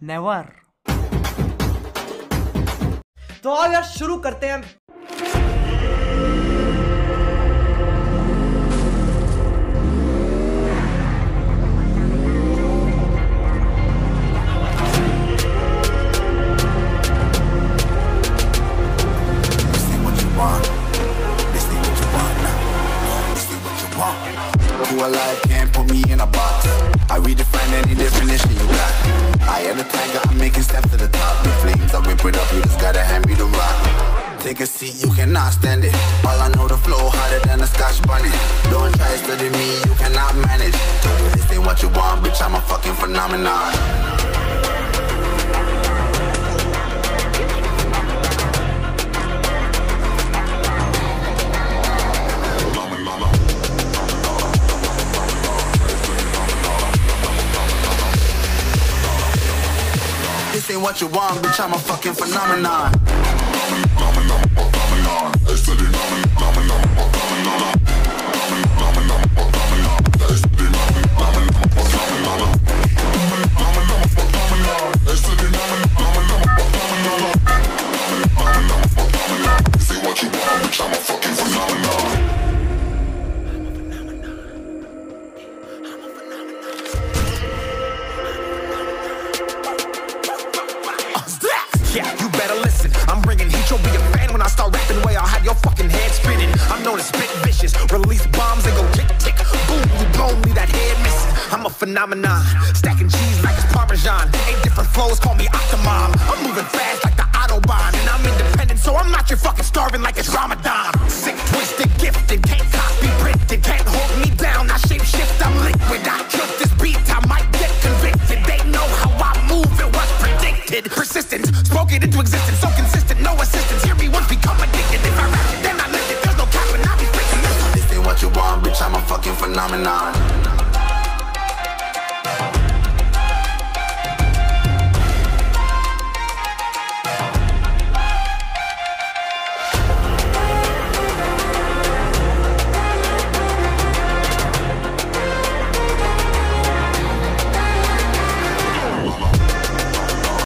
never. तो आओ यार शुरू करते हैं। Alive, can't put me in a box. I redefine any definition you got. I am the tiger, I'm making steps to the top. The flames, I whip it up, you just gotta hand me the rock. Take a seat, you cannot stand it. All I know, the flow harder than a Scotch bunny. Don't try studying me, you cannot manage. This ain't what you want, bitch, I'm a fucking phenomenon. This ain't what you want, bitch, I'm a fucking phenomenon. This ain't what you want, bitch, I'm a fucking phenomenon. Release bombs and go tick tick, boom, you blow me that head missing. I'm a phenomenon, stacking cheese like it's Parmesan. 8 different flows, call me Octomom. I'm moving fast like the Autobahn, and I'm independent, so I'm not your fucking starving like it's Ramadan. Sick, twisted, gifted,